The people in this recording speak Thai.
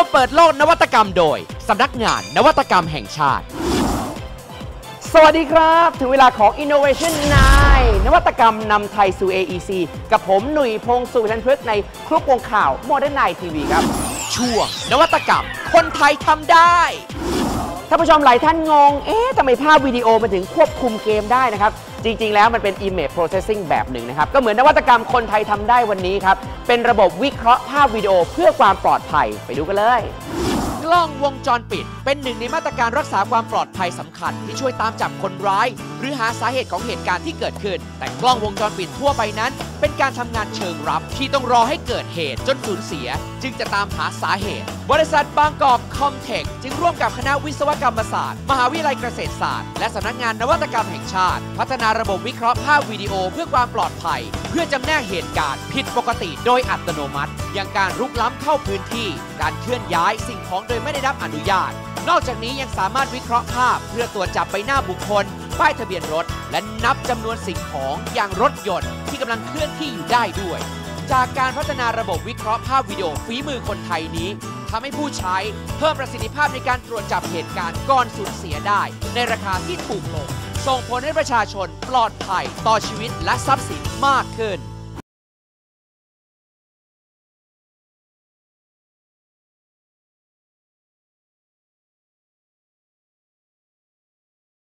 วมเปิดโลกนวัตกรรมโดยสำนักงานนวัตกรรมแห่งชาติสวัสดีครับถึงเวลาของ Innovation 9 นวัตกรรมนำไทยสู่ AEC กับผมหนุ่ยพงษ์สุทันพฤกษ์ในคลุกวงข่าว Modern Night TV ครับช่วงนวัตกรรมคนไทยทำได้ท่านผู้ชมหลายท่านงงทำไมภาพวิดีโอมาถึงควบคุมเกมได้นะครับจริงๆแล้วมันเป็น Image Processing แบบหนึ่งนะครับก็เหมือนนวัตกรรมคนไทยทำได้วันนี้ครับเป็นระบบวิเคราะห์ภาพวิดีโอเพื่อความปลอดภัยไปดูกันเลยกล้องวงจรปิดเป็นหนึ่งในมาตรการรักษาความปลอดภัยสำคัญที่ช่วยตามจับคนร้ายหรือหาสาเหตุของเหตุการณ์ที่เกิดขึ้นแต่กล้องวงจรปิดทั่วไปนั้นเป็นการทำงานเชิงรับที่ต้องรอให้เกิดเหตุจนสูญเสียจึงจะตามหาสาเหตุบริษัทบางกอกคอมเทคจึงร่วมกับคณะวิศวกรรมศาสตร์มหาวิทยาลัยเกษตรศาสตร์และสำนักงานนวัตกรรมแห่งชาติพัฒนาระบบวิเคราะห์ภาพวิดีโอเพื่อความปลอดภัยเพื่อจำแนกเหตุการณ์ผิดปกติโดยอัตโนมัติอย่างการรุกล้ำเข้าพื้นที่การเคลื่อนย้ายสิ่งของโดยไม่ได้รับอนุญาตนอกจากนี้ยังสามารถวิเคราะห์ภาพเพื่อตรวจจับใบหน้าบุคคลป้ายทะเบียนรถและนับจำนวนสิ่งของอย่างรถยนต์ที่กำลังเคลื่อนที่อยู่ได้ด้วยจากการพัฒนาระบบวิเคราะห์ภาพวิดีโอฝีมือคนไทยนี้ทำให้ผู้ใช้เพิ่มประสิทธิภาพในการตรวจจับเหตุการณ์ก่อนสูญเสียได้ในราคาที่ถูกลงส่งผลให้ประชาชนปลอดภัยต่อชีวิตและทรัพย์สินมากขึ้น